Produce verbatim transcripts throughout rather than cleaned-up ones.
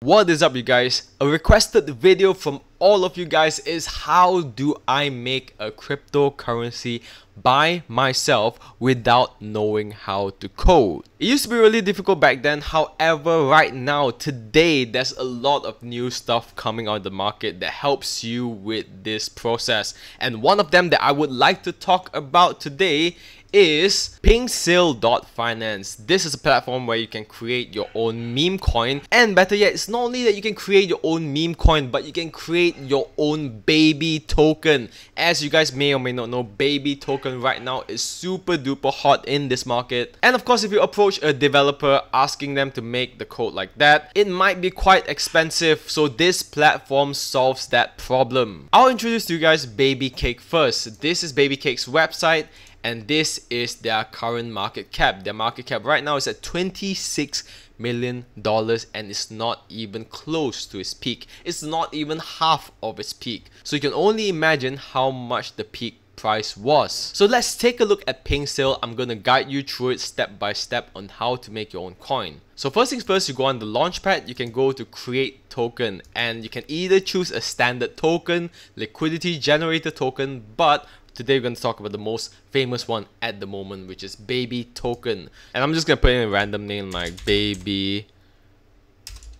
What is up, you guys? A requested video from all of you guys is how do I make a cryptocurrency by myself without knowing how to code. It used to be really difficult back then. However, right now, today, there's a lot of new stuff coming on the market that helps you with this process. And one of them that I would like to talk about today is PancakeSwap dot finance. This is a platform where you can create your own meme coin, and better yet, it's not only that you can create your own meme coin, but you can create your own baby token. As you guys may or may not know, baby token right now is super duper hot in this market. And of course, if you approach a developer asking them to make the code like that, it might be quite expensive. So this platform solves that problem. I'll introduce to you guys Baby Cake first. This is Baby Cake's website, and this is their current market cap. Their market cap right now is at twenty-six million dollars, and it's not even close to its peak. It's not even half of its peak. So you can only imagine how much the peak price was. So let's take a look at PinkSale. I'm gonna guide you through it step by step on how to make your own coin. So first things first, you go on the launchpad, you can go to create token, and you can either choose a standard token, liquidity generator token, but today we're going to talk about the most famous one at the moment, which is Baby Token. And I'm just going to put in a random name like Baby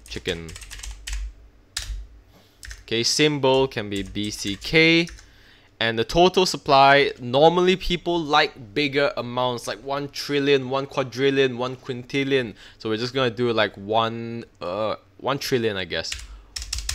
Chicken. Okay, symbol can be B C K. And the total supply, normally people like bigger amounts, like one trillion, one quadrillion, one quintillion. So we're just going to do like one, uh, one trillion, I guess.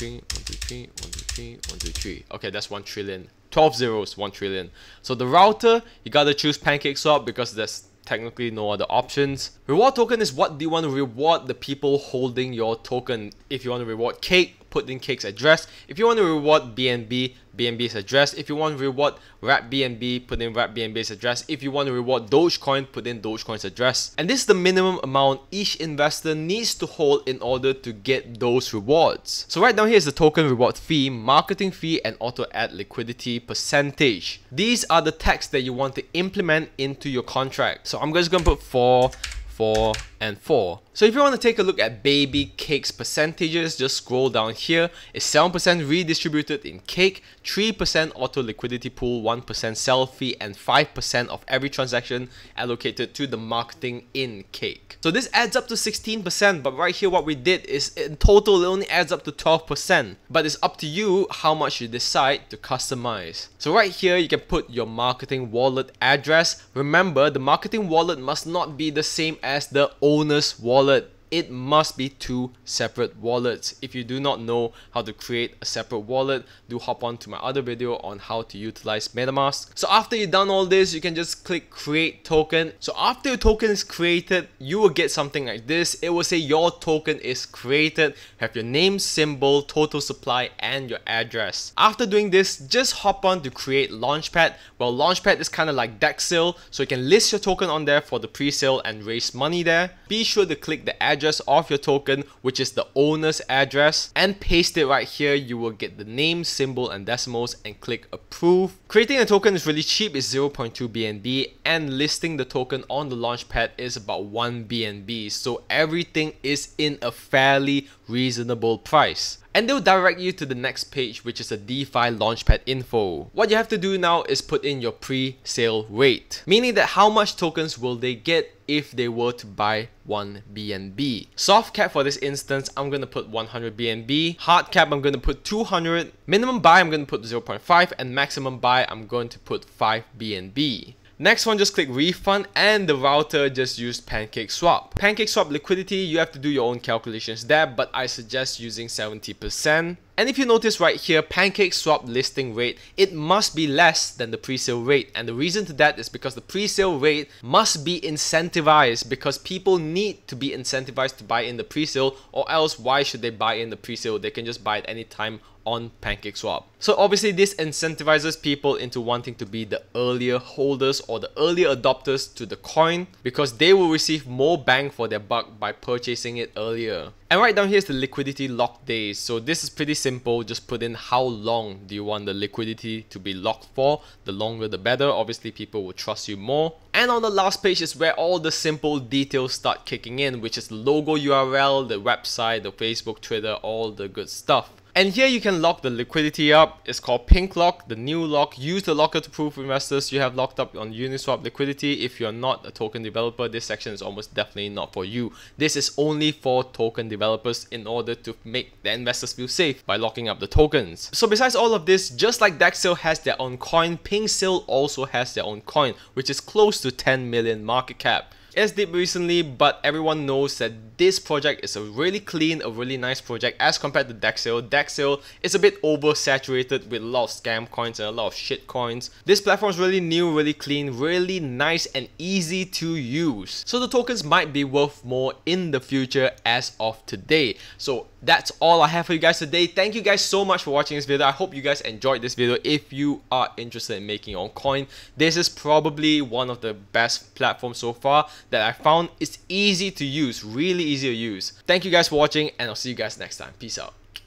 one, two, three, one, two, three, one, two, three. Okay, that's one trillion. twelve zeros, one trillion. So the router, you gotta choose PancakeSwap because there's technically no other options. Reward token is what do you want to reward the people holding your token. If you want to reward Cake, put in Cake's address. If you want to reward B N B, B N B's address. If you want to reward Wrap B N B, put in Wrap B N B's address. If you want to reward Dogecoin, put in Dogecoin's address. And this is the minimum amount each investor needs to hold in order to get those rewards. So right now, here's the token reward fee, marketing fee, and auto add liquidity percentage. These are the tags that you want to implement into your contract. So I'm just gonna put four, four, and four. So if you want to take a look at Baby Cake's percentages, just scroll down here. It's seven percent redistributed in Cake, three percent auto liquidity pool, one percent sell fee, and five percent of every transaction allocated to the marketing in Cake. So this adds up to sixteen percent, but right here what we did is in total it only adds up to twelve percent. But it's up to you how much you decide to customize. So right here you can put your marketing wallet address. Remember, the marketing wallet must not be the same as the owner's wallet. It must be two separate wallets. If you do not know how to create a separate wallet, do hop on to my other video on how to utilize MetaMask. So after you've done all this, you can just click create token. So after your token is created, you will get something like this. It will say your token is created, have your name, symbol, total supply, and your address. After doing this, just hop on to create launchpad. Well, launchpad is kind of like Dexel, so you can list your token on there for the pre-sale and raise money there. Be sure to click the address of your token, which is the owner's address, and paste it right here. You will get the name, symbol, and decimals, and click approve. Creating a token is really cheap. It's zero point two B N B, and listing the token on the launchpad is about one B N B. So everything is in a fairly reasonable price. And they'll direct you to the next page, which is a DeFi Launchpad info. What you have to do now is put in your pre-sale rate, meaning that how much tokens will they get if they were to buy one B N B. Soft cap for this instance, I'm going to put one hundred B N B. Hard cap, I'm going to put two hundred. Minimum buy, I'm going to put zero point five. And maximum buy, I'm going to put five B N B. Next one, just click refund, and the router, just use PancakeSwap. PancakeSwap liquidity, you have to do your own calculations there, but I suggest using seventy percent. And if you notice right here, PancakeSwap listing rate, it must be less than the pre-sale rate. And the reason to that is because the pre-sale rate must be incentivized, because people need to be incentivized to buy in the pre-sale, or else why should they buy in the pre-sale? They can just buy at any time on PancakeSwap. So obviously this incentivizes people into wanting to be the earlier holders or the earlier adopters to the coin, because they will receive more bang for their buck by purchasing it earlier. And right down here is the liquidity lock days. So this is pretty simple. Just put in how long do you want the liquidity to be locked for. The longer the better. Obviously people will trust you more. And on the last page is where all the simple details start kicking in, which is the logo U R L, the website, the Facebook, Twitter, all the good stuff. And here you can lock the liquidity up. It's called Pink Lock, the new lock. Use the locker to prove investors you have locked up on Uniswap liquidity. If you're not a token developer, this section is almost definitely not for you. This is only for token developers in order to make the investors feel safe by locking up the tokens. So besides all of this, just like Dexel has their own coin, PinkSale also has their own coin, which is close to ten million market cap. It's dipped recently, but everyone knows that this project is a really clean, a really nice project as compared to Dexel. Dexel is a bit oversaturated with a lot of scam coins and a lot of shit coins. This platform is really new, really clean, really nice and easy to use. So the tokens might be worth more in the future as of today. So that's all I have for you guys today. Thank you guys so much for watching this video. I hope you guys enjoyed this video. If you are interested in making your own coin, this is probably one of the best platforms so far that I found. It's easy to use, really easy to use. Thank you guys for watching, and I'll see you guys next time. Peace out.